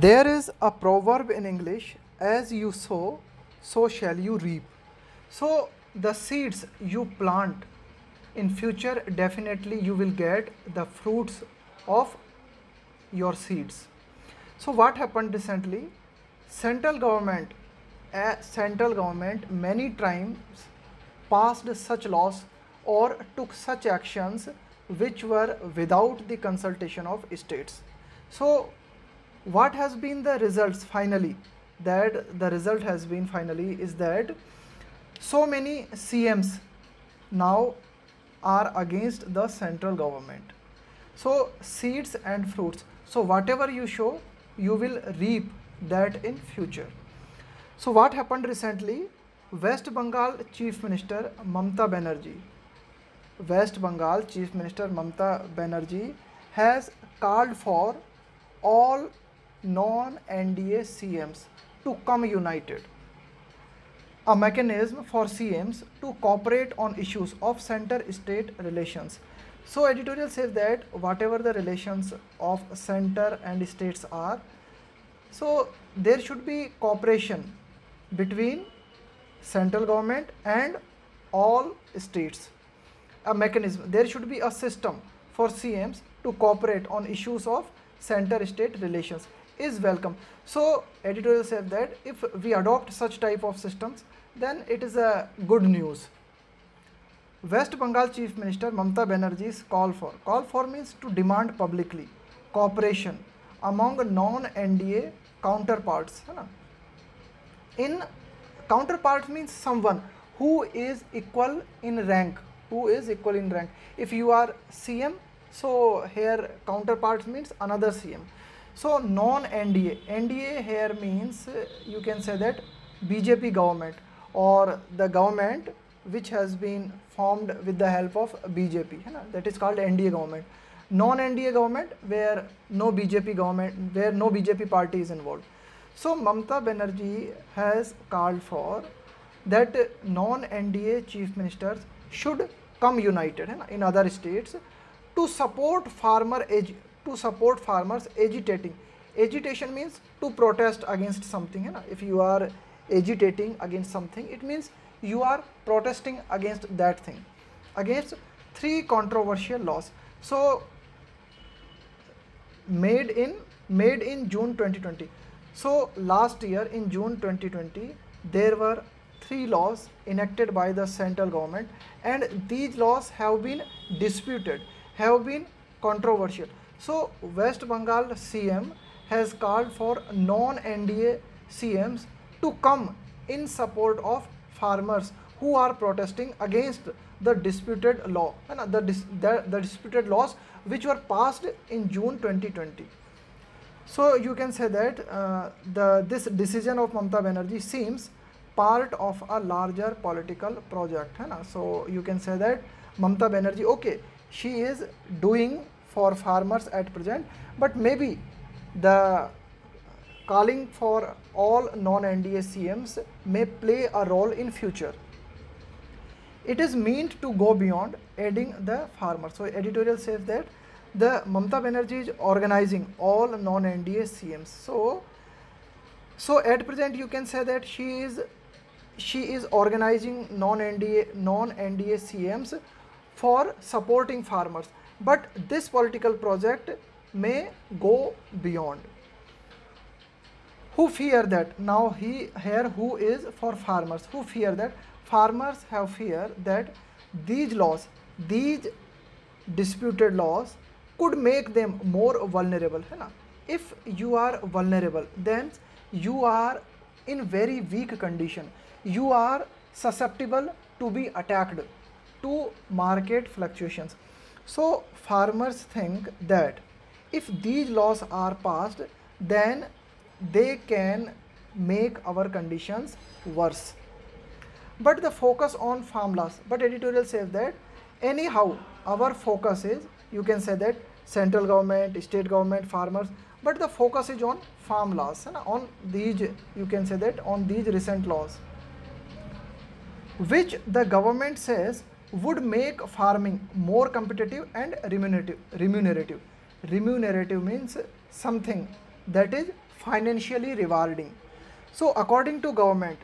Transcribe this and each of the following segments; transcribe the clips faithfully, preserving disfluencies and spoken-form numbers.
There is a proverb in English, as you sow, so shall you reap. So the seeds you plant in future, definitely you will get the fruits of your seeds. So what happened recently? Central government, uh, central government many times passed such laws or took such actions which were without the consultation of states. So what has been the results finally? That the result has been finally is that so many C Ms now are against the central government. So seeds and fruits. So whatever you sow, you will reap that in future. So what happened recently? West Bengal Chief Minister Mamata Banerjee, West Bengal Chief Minister Mamata Banerjee has called for all non N D A C Ms to come united. A mechanism for C Ms to cooperate on issues of center-state relations. So editorial says that whatever the relations of center and states are, so there should be cooperation between central government and all states. A mechanism, there should be a system for C Ms to cooperate on issues of center-state relations is welcome. So editorial said that if we adopt such type of systems, then it is a good news. West Bengal Chief Minister Mamata Banerjee's call for, call for means to demand publicly cooperation among non N D A counterparts. In counterpart means someone who is equal in rank, who is equal in rank. If you are C M, so here counterparts means another C M. So non N D A, N D A here means uh, you can say that B J P government or the government which has been formed with the help of B J P, you know, that is called N D A government. Non N D A government where no B J P government, where no B J P party is involved. So Mamata Banerjee has called for that non N D A chief ministers should come united, you know, in other states to support farmer age. To support farmers agitating. Agitation means to protest against something. You know? If you are agitating against something, it means you are protesting against that thing. Against three controversial laws. So made in made in June twenty twenty. So last year in June twenty twenty, there were three laws enacted by the central government, and these laws have been disputed, have been controversial. So West Bengal C M has called for non N D A C Ms to come in support of farmers who are protesting against the disputed law, and the, the, the disputed laws which were passed in June twenty twenty. So you can say that uh, the, this decision of Mamata Banerjee seems part of a larger political project. So you can say that Mamata Banerjee, okay, she is doing for farmers at present, but maybe the calling for all non N D A C Ms may play a role in future. It is meant to go beyond aiding the farmers. So editorial says that the Mamata Banerjee is organizing all non N D A C Ms. So, so at present you can say that she is she is organizing non N D A non N D A C Ms for supporting farmers. But this political project may go beyond. Who fear that? Now he here who is for farmers? Who fear that? Farmers have fear that these laws, these disputed laws could make them more vulnerable. If you are vulnerable, then you are in very weak condition. You are susceptible to be attacked, to market fluctuations. So farmers think that if these laws are passed, then they can make our conditions worse. But the focus on farm laws, but editorial says that anyhow our focus is, you can say that central government, state government, farmers, but the focus is on farm laws, and on these, you can say that on these recent laws, which the government says would make farming more competitive and remunerative. Remunerative remunerative means something that is financially rewarding. So according to government,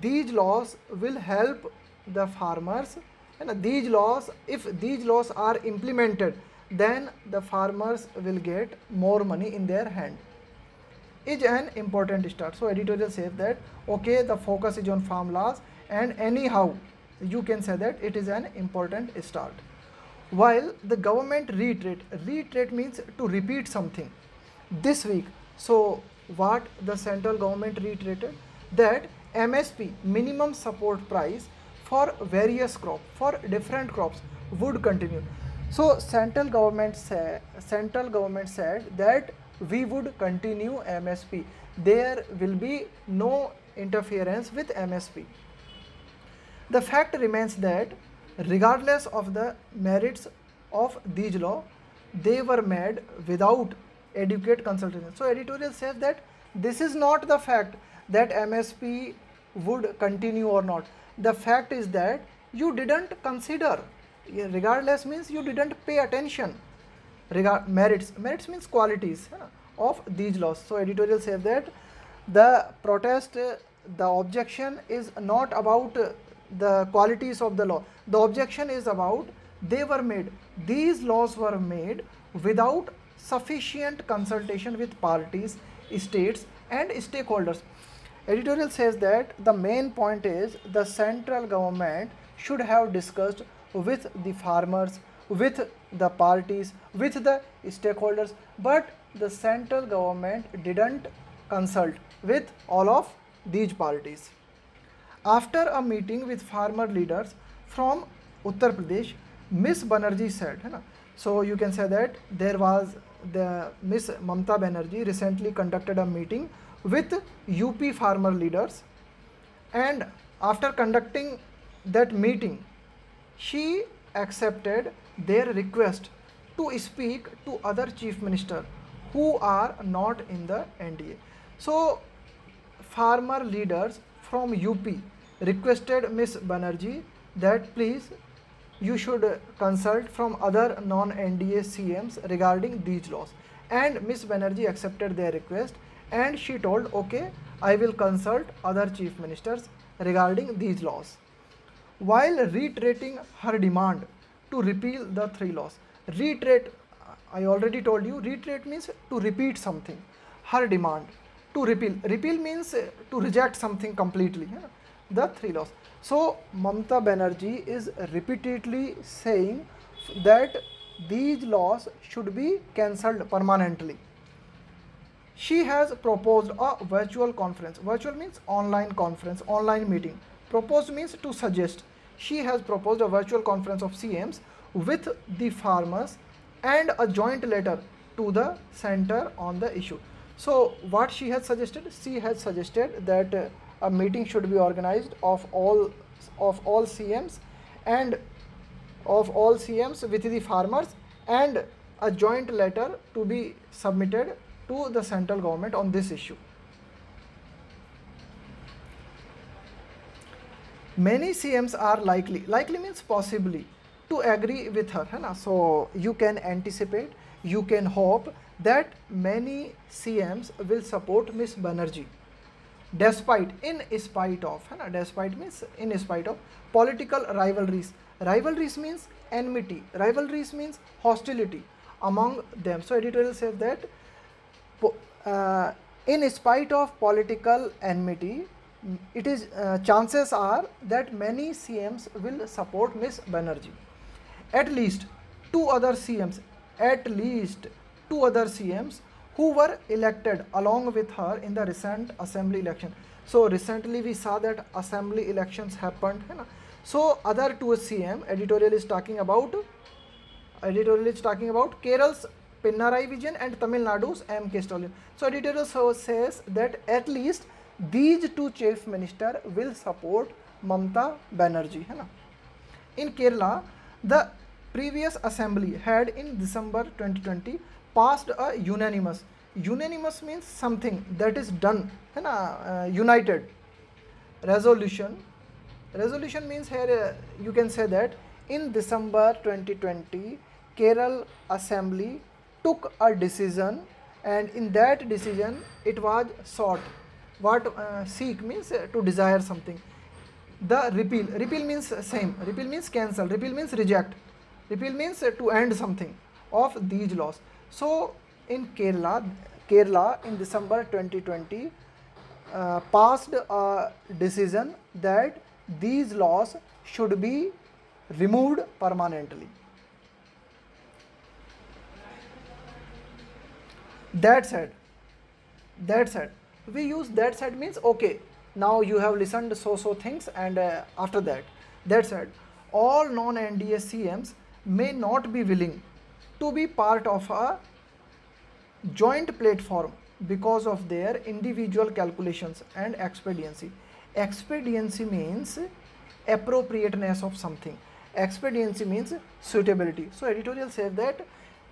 these laws will help the farmers, and these laws, if these laws are implemented, then the farmers will get more money in their hand. Is an important start. So editorial says that okay, the focus is on farm laws, and anyhow you can say that it is an important start. While the government reiterate, reiterate means to repeat something this week. So what the central government reiterated, that M S P, minimum support price, for various crops, for different crops would continue. So central government say, central government said that we would continue M S P. There will be no interference with M S P. The fact remains that regardless of the merits of these laws, they were made without adequate consultation. So editorial says that this is not the fact that M S P would continue or not. The fact is that you didn't consider. Regardless means you didn't pay attention. Regard merits, merits means qualities uh, of these laws. So editorial says that the protest, uh, the objection is not about uh, the qualities of the law. The objection is about they were made, these laws were made without sufficient consultation with parties, states and stakeholders. Editorial says that the main point is the central government should have discussed with the farmers, with the parties, with the stakeholders, but the central government didn't consult with all of these parties. After a meeting with farmer leaders from Uttar Pradesh, Miss Banerjee said, so you can say that there was the Miss Mamata Banerjee recently conducted a meeting with U P farmer leaders, and after conducting that meeting, she accepted their request to speak to other chief minister who are not in the N D A. So farmer leaders from U P requested Miss Banerjee that please you should consult from other non-N D A C Ms regarding these laws, and Miss Banerjee accepted their request and she told okay, I will consult other chief ministers regarding these laws. While reiterating her demand to repeal the three laws, reiterate, I already told you, reiterate means to repeat something, her demand to repeal, repeal means to reject something completely, yeah, the three laws. So Mamata Banerjee is repeatedly saying that these laws should be cancelled permanently. She has proposed a virtual conference, virtual means online conference, online meeting, proposed means to suggest. She has proposed a virtual conference of C Ms with the farmers and a joint letter to the center on the issue. So what she has suggested? She has suggested that uh, a meeting should be organized of all of all C Ms and of all C Ms with the farmers, and a joint letter to be submitted to the central government on this issue. Many C Ms are likely, likely means possibly, to agree with her, hai na? So you can anticipate, you can hope that many C Ms will support Miss Banerjee, despite, in spite of, hai na? Despite means in spite of political rivalries. Rivalries means enmity, rivalries means hostility among them. So editorial says that uh, in spite of political enmity, it is uh, chances are that many C Ms will support Miss Banerjee. At least two other C Ms, at least two other C Ms who were elected along with her in the recent assembly election. So recently we saw that assembly elections happened. Hai na? So other two C M, editorial is talking about, editorial is talking about Kerala's Pinarayi Vijayan and Tamil Nadu's M K Stalin. So editorial says that at least these two chief minister will support Mamata Banerjee. Hai na? In Kerala, the previous assembly had in December twenty twenty passed a unanimous. Unanimous means something that is done, hai na? Uh, united resolution. Resolution means here uh, you can say that in December twenty twenty, Kerala Assembly took a decision and in that decision it was sought. What uh, seek means uh, to desire something. The repeal, repeal means same, repeal means cancel, repeal means reject, repeal means uh, to end something of these laws. So in Kerala, Kerala in December twenty twenty uh, passed a decision that these laws should be removed permanently. That said, that said, we use that said means okay, now you have listened so so things and uh, after that, that said, all non-N D A C Ms may not be willing to be part of a joint platform because of their individual calculations and expediency. Expediency means appropriateness of something. Expediency means suitability. So editorial said that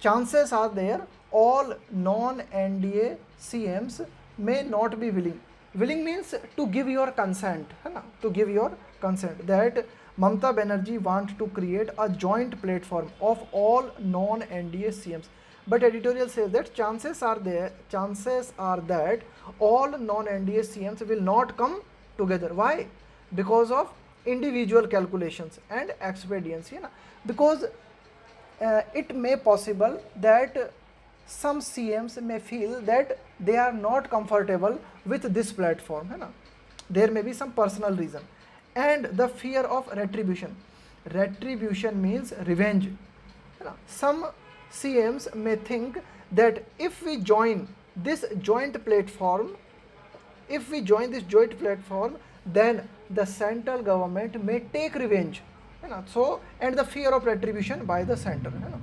chances are there all non-N D A C Ms may not be willing. Willing means to give your consent, है ना? To give your consent that Mamata Banerjee want to create a joint platform of all non-N D A C Ms. But editorial says that chances are there, chances are that all non-N D A C Ms will not come together. Why? Because of individual calculations and expediency, है ना? Because uh, it may possible that some C Ms may feel that they are not comfortable with this platform, है ना? There may be some personal reason and the fear of retribution. Retribution means revenge, है ना? Some C Ms may think that if we join this joint platform, if we join this joint platform, then the central government may take revenge, है ना? So and the fear of retribution by the center, है ना?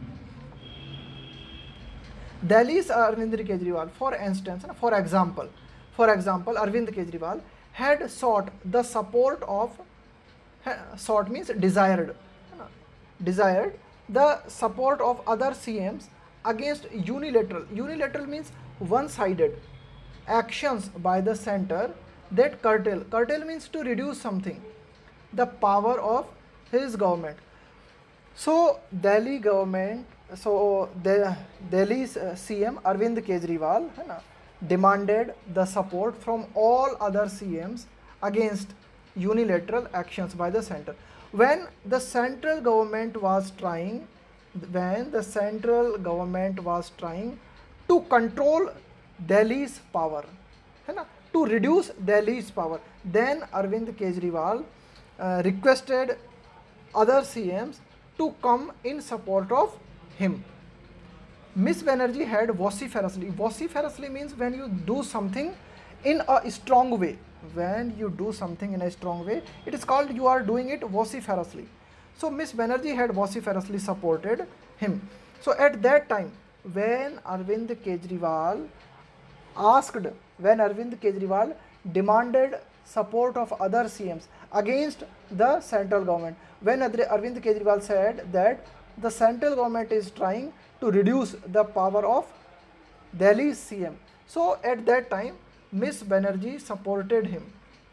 Delhi's Arvind Kejriwal, for instance, for example, for example, Arvind Kejriwal had sought the support of, sought means desired, desired the support of other C Ms against unilateral, unilateral means one-sided actions by the center that curtail, curtail means to reduce something, the power of his government. So Delhi government, so the Delhi's uh, C M Arvind Kejriwal, है ना, demanded the support from all other C Ms against unilateral actions by the center. When the central government was trying, when the central government was trying to control Delhi's power, है ना, to reduce Delhi's power, then Arvind Kejriwal uh, requested other C Ms to come in support of him. Miss Banerjee had vociferously. Vociferously means when you do something in a strong way. When you do something in a strong way, it is called you are doing it vociferously. So Miss Banerjee had vociferously supported him. So at that time, when Arvind Kejriwal asked, when Arvind Kejriwal demanded support of other C Ms against the central government, when Arvind Kejriwal said that the central government is trying to reduce the power of Delhi C M. So at that time, Miss Banerjee supported him,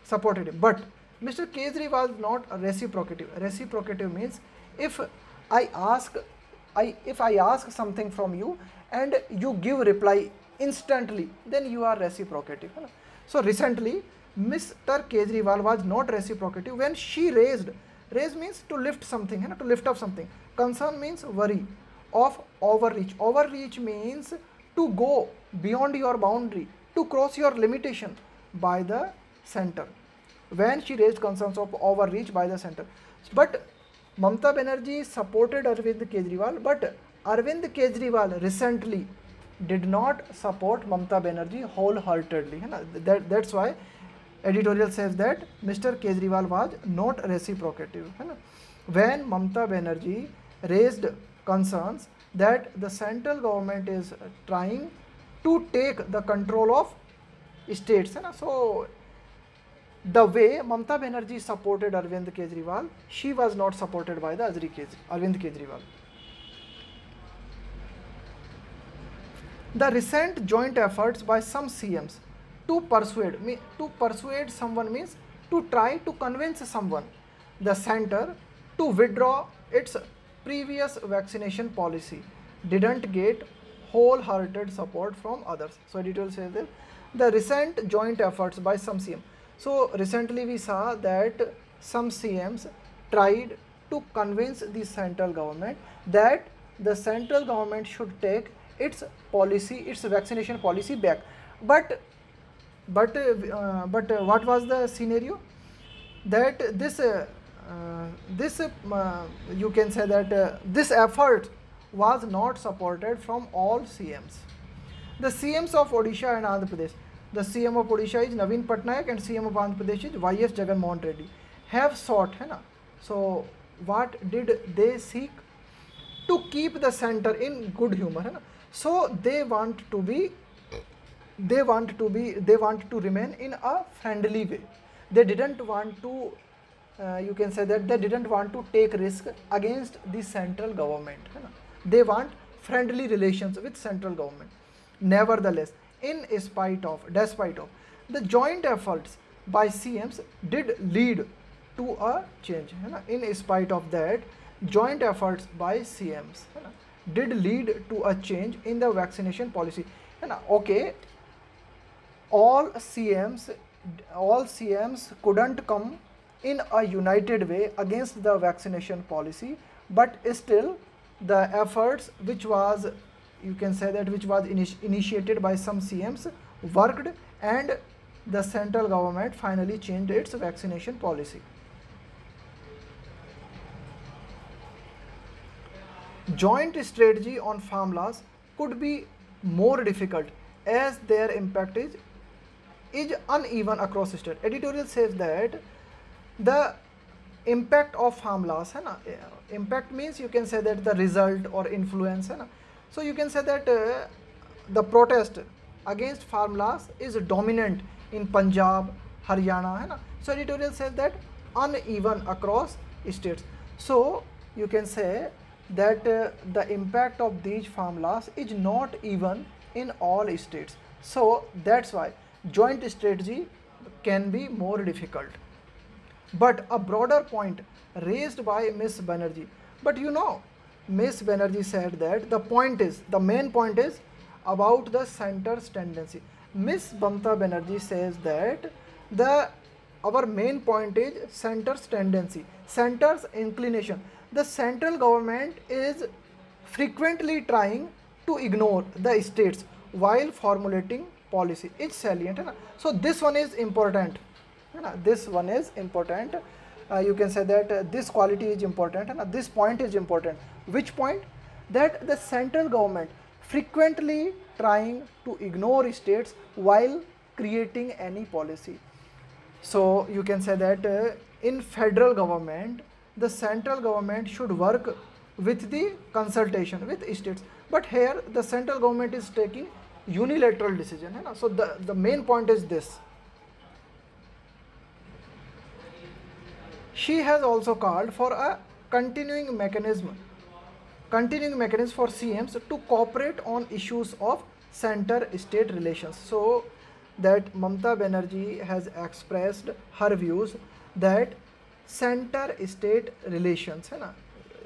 supported him. But Mister Kejriwal was not reciprocative. Reciprocative means if I ask, I if I ask something from you and you give reply instantly, then you are reciprocative. So recently, Mister Kejriwal was not reciprocative when she raised. Raise means to lift something, है ना, to lift up something. Concern means worry of overreach. Overreach means to go beyond your boundary, to cross your limitation by the center. When she raised concerns of overreach by the center. But Mamata Banerjee supported Arvind Kejriwal, but Arvind Kejriwal recently did not support Mamata Banerjee wholeheartedly, है ना? That, that's why editorial says that Mister Kejriwal was not reciprocative, है ना? When Mamata Banerjee raised concerns that the central government is trying to take the control of states, है ना? So the way Mamata Banerjee supported Arvind Kejriwal, she was not supported by the Arvind Kejriwal. The recent joint efforts by some C Ms to persuade, to persuade someone means to try to convince someone, the center, to withdraw its previous vaccination policy didn't get wholehearted support from others. So editorial says that the recent joint efforts by some C M. So recently we saw that some C Ms tried to convince the central government that the central government should take its policy, its vaccination policy back. But but uh, but uh, what was the scenario? That this uh, uh, this uh, you can say that uh, this effort was not supported from all C Ms. The C Ms of Odisha and Andhra Pradesh, the C M of Odisha is Naveen Patnaik and C M of Andhra Pradesh is Y S Jagan Mohan Reddy, have sought, hai na? So what did they seek? To keep the center in good humor, hai na? So they want to be, they want to be, they want to remain in a friendly way. They didn't want to, uh, you can say that they didn't want to take risk against the central government, hai na? They want friendly relations with central government. Nevertheless, in spite of, despite of, the joint efforts by C Ms did lead to a change, hai na? In spite of that, joint efforts by C Ms, hai na, did lead to a change in the vaccination policy, hai na? Okay, all C Ms, all C Ms couldn't come in a united way against the vaccination policy, but still the efforts which was, you can say that, which was initi initiated by some C Ms worked, and the central government finally changed its vaccination policy. Joint strategy on farm laws could be more difficult as their impact is is uneven across state. Editorial says that the impact of farm laws, hai na? Impact means you can say that the result or influence, hai na? So you can say that uh, the protest against farm laws is dominant in Punjab, Haryana, hai na? So editorial says that uneven across states. So you can say that uh, the impact of these farm laws is not even in all states. So that's why joint strategy can be more difficult. But a broader point raised by Miss Banerjee, but you know, Miss Banerjee said that the point is, the main point is about the center's tendency. Miss Mamata Banerjee says that the our main point is center's tendency, center's inclination. The central government is frequently trying to ignore the states while formulating policy. It's salient, hai na? So this one is important, hai na? This one is important. Uh, you can say that uh, this quality is important, hai na? This point is important. Which point? That the central government frequently trying to ignore states while creating any policy. So you can say that uh, in federal government, the central government should work with the consultation with states. But here the central government is taking unilateral decision, hai na? So the, the main point is this. She has also called for a continuing mechanism, continuing mechanism for C Ms to cooperate on issues of center-state relations. So that Mamata Banerjee has expressed her views that center-state relations, hai na?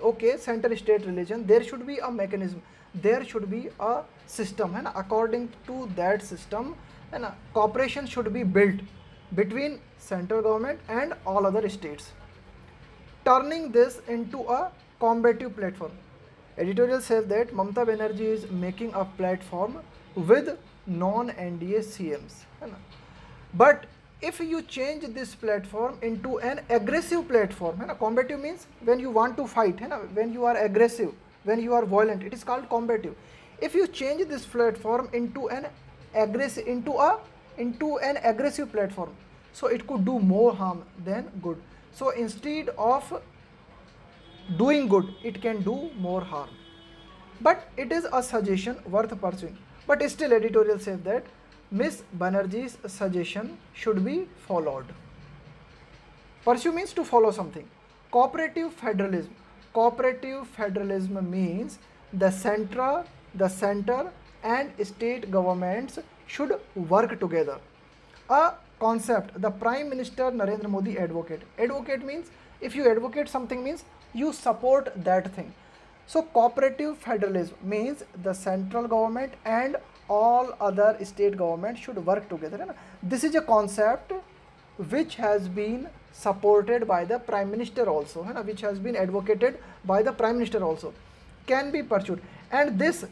Okay, center-state relation, there should be a mechanism, there should be a system, hai na? According to that system, hai na, cooperation should be built between central government and all other states, turning this into a combative platform. Editorial says that Mamata Banerjee is making a platform with non-N D A C Ms, hai na? But if you change this platform into an aggressive platform, hai na? Combative means when you want to fight, hai na? When you are aggressive, when you are violent, it is called combative. If you change this platform into an aggressive, into a, into an aggressive platform, so it could do more harm than good. So instead of doing good, it can do more harm. But it is a suggestion worth pursuing. But still, editorial says that Miss Banerjee's suggestion should be followed. Pursue means to follow something. Cooperative federalism. Cooperative federalism means the central, the center and state governments should work together. A concept the Prime Minister Narendra Modi advocate. Advocate means if you advocate something means you support that thing. So cooperative federalism means the central government and all other state governments should work together. This is a concept which has been supported by the Prime Minister also, which has been advocated by the Prime Minister also, can be pursued. And this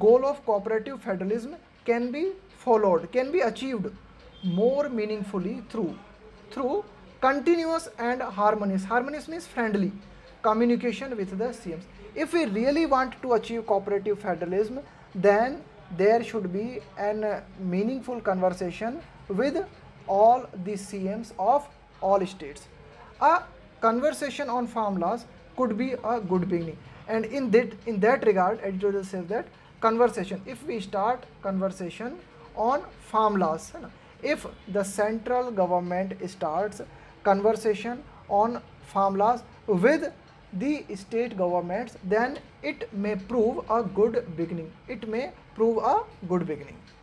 goal of cooperative federalism can be followed, can be achieved more meaningfully through through continuous and harmonious, harmonious means friendly, communication with the C Ms. If we really want to achieve cooperative federalism, then there should be a meaningful conversation with all the C Ms of all states. A conversation on farm laws could be a good beginning. And in that, in that regard, editorial says that conversation, if we start conversation on farm laws, if the central government starts conversation on farm laws with the state governments, then it may prove a good beginning. It may prove a good beginning.